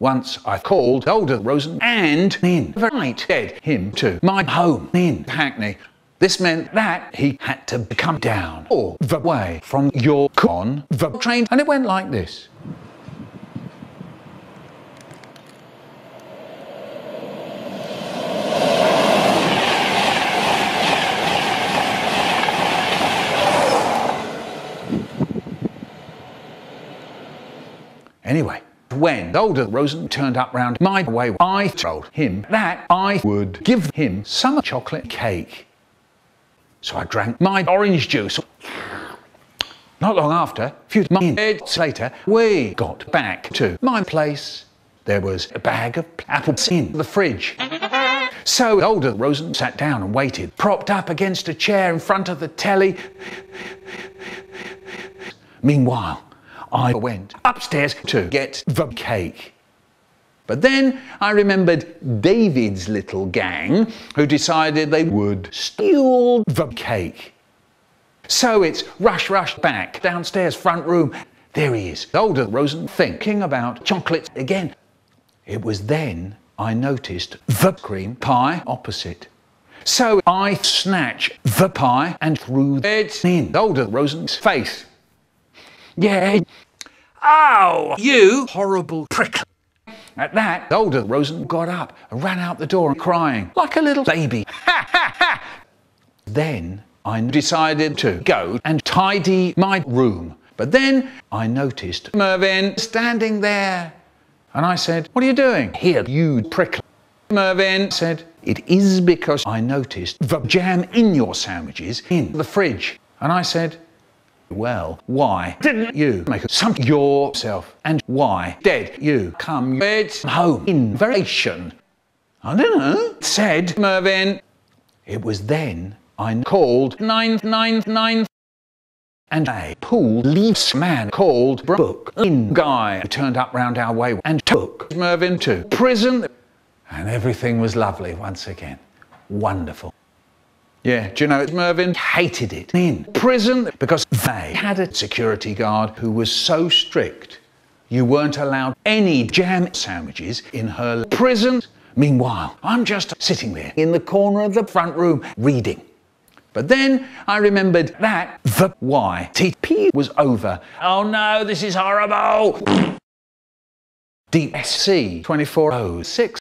Once I called Older Rosen and invited him to my home in Hackney. This meant that he had to come down all the way from York on the train, and it went like this. Anyway, when Older Rosen turned up round my way, I told him that I would give him some chocolate cake. So I drank my orange juice. Not long after, a few minutes later, we got back to my place. There was a bag of apples in the fridge. So Older Rosen sat down and waited, propped up against a chair in front of the telly. Meanwhile, I went upstairs to get the cake. But then I remembered David's little gang who decided they would steal the cake. So it's rush back downstairs front room. There he is, Older Rosen, thinking about chocolates again. It was then I noticed the cream pie opposite. So I snatched the pie and threw it in Older Rosen's face. Yeah. Ow! You horrible prick! At that, Older Rosen got up and ran out the door crying like a little baby. Then I decided to go and tidy my room. But then I noticed Mervin standing there. And I said, "What are you doing here, you prick?" Mervin said, "It is because I noticed the jam in your sandwiches in the fridge." And I said, "Well, why didn't you make some yourself? And why did you come home in vacation?" "I don't know," said Mervin. It was then I called 999 and a policeman called Brooklyn Guy turned up round our way and took Mervin to prison. And everything was lovely once again. Wonderful. Yeah, do you know, Mervin hated it in prison because they had a security guard who was so strict you weren't allowed any jam sandwiches in her prison. Meanwhile, I'm just sitting there in the corner of the front room reading. But then I remembered that the YTP was over. Oh no, this is horrible! DSC 2406.